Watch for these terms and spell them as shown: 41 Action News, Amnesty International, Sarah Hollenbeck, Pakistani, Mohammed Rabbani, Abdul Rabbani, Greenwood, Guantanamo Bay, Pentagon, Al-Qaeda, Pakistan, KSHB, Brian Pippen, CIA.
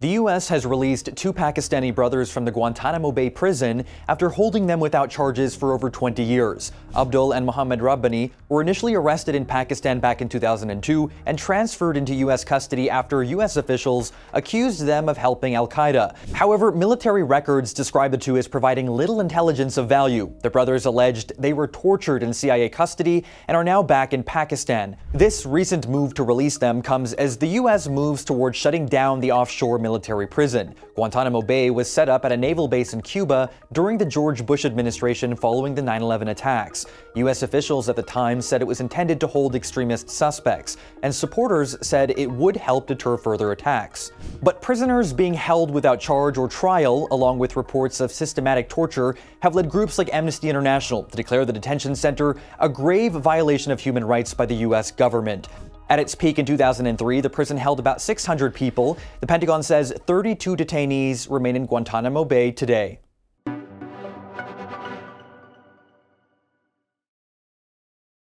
The U.S. has released two Pakistani brothers from the Guantanamo Bay prison after holding them without charges for over 20 years. Abdul and Mohammed Rabbani were initially arrested in Pakistan back in 2002 and transferred into U.S. custody after U.S. officials accused them of helping Al-Qaeda. However, military records describe the two as providing little intelligence of value. The brothers alleged they were tortured in CIA custody and are now back in Pakistan. This recent move to release them comes as the U.S. moves towards shutting down the offshore military prison. Guantanamo Bay was set up at a naval base in Cuba during the George Bush administration following the 9/11 attacks. U.S. officials at the time said it was intended to hold extremist suspects, and supporters said it would help deter further attacks. But prisoners being held without charge or trial, along with reports of systematic torture, have led groups like Amnesty International to declare the detention center a grave violation of human rights by the U.S. government. At its peak in 2003, the prison held about 600 people. The Pentagon says 32 detainees remain in Guantanamo Bay today.